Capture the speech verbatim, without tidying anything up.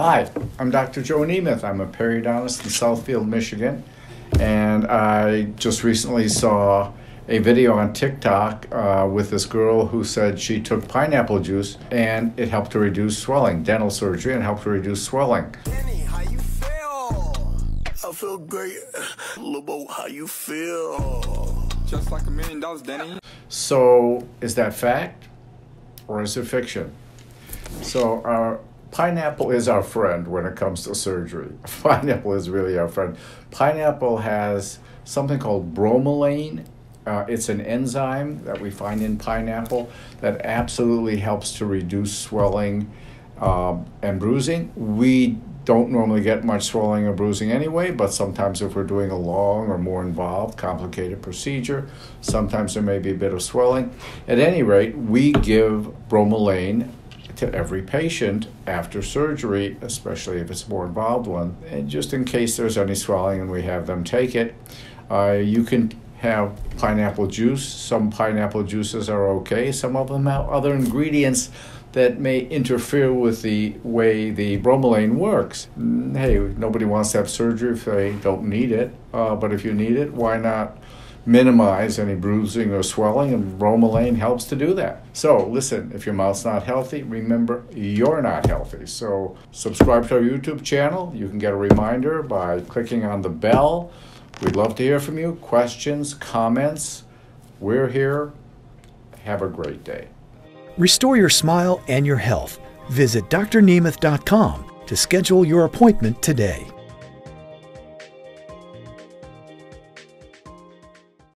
Hi, I'm Doctor Joe Nemeth. I'm a periodontist in Southfield, Michigan, and I just recently saw a video on TikTok uh, with this girl who said she took pineapple juice and it helped to reduce swelling, dental surgery, and helped to reduce swelling. Jenny, how you feel? I feel great. Lobo, how you feel? Just like a million dollars, Denny. So, is that fact or is it fiction? So, our pineapple is our friend when it comes to surgery. Pineapple is really our friend. Pineapple has something called bromelain. Uh, it's an enzyme that we find in pineapple that absolutely helps to reduce swelling um, and bruising. We don't normally get much swelling or bruising anyway, but sometimes if we're doing a long or more involved, complicated procedure, sometimes there may be a bit of swelling. At any rate, we give bromelain to every patient after surgery, especially if it's a more involved one, and just in case there's any swelling and we have them take it. Uh, you can have pineapple juice. Some pineapple juices are okay. Some of them have other ingredients that may interfere with the way the bromelain works. Hey, nobody wants to have surgery if they don't need it, uh, but if you need it, why not minimize any bruising or swelling? And bromelain helps to do that. So listen, if your mouth's not healthy, remember you're not healthy. So subscribe to our YouTube channel. You can get a reminder by clicking on the bell. We'd love to hear from you. Questions, comments, we're here. Have a great day. Restore your smile and your health. Visit D R nemeth dot com to schedule your appointment today.